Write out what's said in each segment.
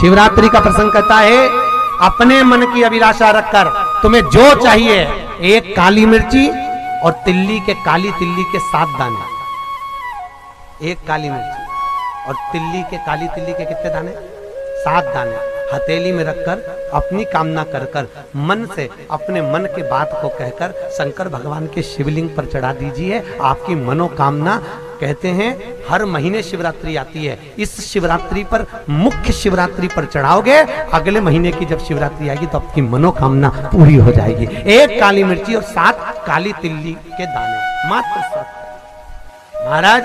शिवरात्रि का प्रसंग कहता है अपने मन की अभिलाषा रखकर तुम्हें जो चाहिए, एक काली मिर्ची और काली तिल्ली के 7 दाने। एक काली मिर्ची और काली तिल्ली के कितने दाने? 7 दाने। हथेली में रखकर अपनी कामना कर कर मन से अपने मन की बात को कहकर शंकर भगवान के शिवलिंग पर चढ़ा दीजिए। आपकी मनोकामना, कहते हैं हर महीने शिवरात्रि आती है, इस शिवरात्रि पर, मुख्य शिवरात्रि पर चढ़ाओगे, अगले महीने की जब शिवरात्रि आएगी तो आपकी मनोकामना पूरी हो जाएगी। 1 काली मिर्ची और 7 काली तिल्ली के दाने, मात्र 7। महाराज,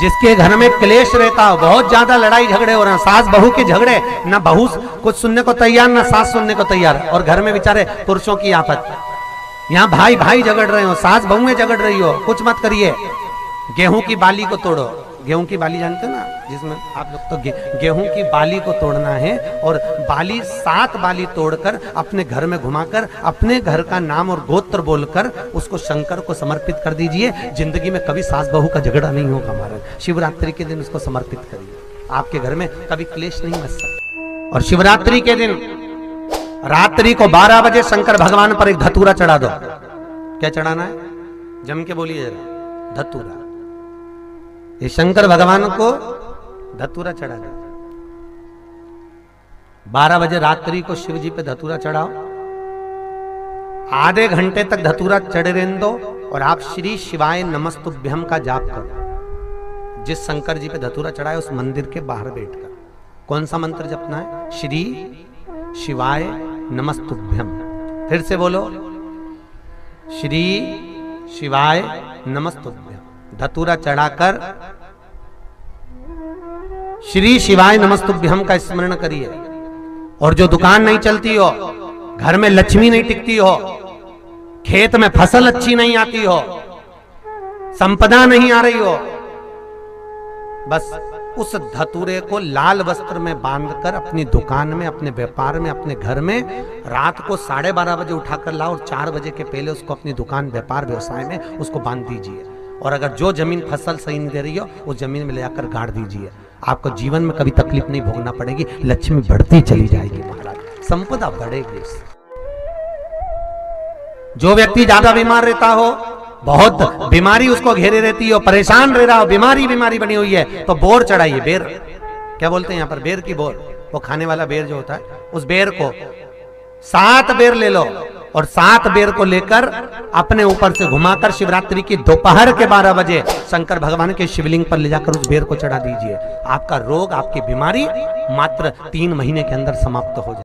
जिसके घर में क्लेश रहता हो, बहुत ज्यादा लड़ाई झगड़े हो रहे हैं, सास बहू के झगड़े, ना बहू कुछ सुनने को तैयार ना सास सुनने को तैयार, और घर में बेचारे पुरुषों की आफत, यहाँ भाई भाई झगड़ रहे हो, सास बहुएं झगड़ रही हो, कुछ मत करिए, गेहूं की बाली को तोड़ो। गेहूं की बाली जानते हो ना, जिसमें आप लोग तो गेहूं की बाली को तोड़ना है, और बाली 7 बाली तोड़कर अपने घर में घुमाकर अपने घर का नाम और गोत्र बोलकर उसको शंकर को समर्पित कर दीजिए। जिंदगी में कभी सास बहू का झगड़ा नहीं होगा महाराज। शिवरात्रि के दिन उसको समर्पित करिए, आपके घर में कभी क्लेश नहीं मच सकता। और शिवरात्रि के दिन रात्रि को 12 बजे शंकर भगवान पर एक धतूरा चढ़ा दो। क्या चढ़ाना है, जम के बोलिए जरा, धतूरा। ये शंकर भगवान को धतूरा चढ़ा दो। 12 बजे रात्रि को शिव जी पे धतूरा चढ़ाओ, आधे घंटे तक धतूरा चढ़े रहने दो, और आप श्री शिवाय नमस्तुभ्यम का जाप करो। जिस शंकर जी पे धतूरा चढ़ाए उस मंदिर के बाहर बैठकर कौन सा मंत्र जपना है? श्री शिवाय नमस्तुभ्यम। फिर से बोलो, श्री शिवाय नमस्तुभ्यम। धतूरा चढ़ाकर श्री शिवाय नमस्तुभ्यम का स्मरण करिए। और जो दुकान नहीं चलती हो, घर में लक्ष्मी नहीं टिकती हो, खेत में फसल अच्छी नहीं आती हो, संपदा नहीं आ रही हो, बस उस धतूरे को लाल वस्त्र में बांधकर अपनी दुकान में, अपने व्यापार में, अपने घर में रात को 12:30 बजे उठाकर लाओ और 4 बजे के पहले उसको अपनी दुकान, व्यापार, व्यवसाय में उसको बांध दीजिए। और अगर जो जमीन फसल सही नहीं दे रही हो, उस जमीन में ले जाकर गाड़ दीजिए। आपको जीवन में कभी तकलीफ नहीं भोगना पड़ेगी, लक्ष्मी बढ़ती चली जाएगी महाराज, संपदा बढ़ेगी। जो व्यक्ति ज्यादा बीमार रहता हो, बहुत बीमारी उसको घेरे रहती हो, परेशान रह रहा हो, बीमारी बनी हुई है, तो बोर चढ़ाइए। बेर क्या बोलते हैं यहाँ पर? बेर की बोर, वो खाने वाला बेर जो होता है, उस बेर को 7 बेर ले लो, और 7 बेर को लेकर अपने ऊपर से घुमाकर शिवरात्रि की दोपहर के 12 बजे शंकर भगवान के शिवलिंग पर ले जाकर उस बेर को चढ़ा दीजिए। आपका रोग, आपकी बीमारी मात्र 3 महीने के अंदर समाप्त हो जाए।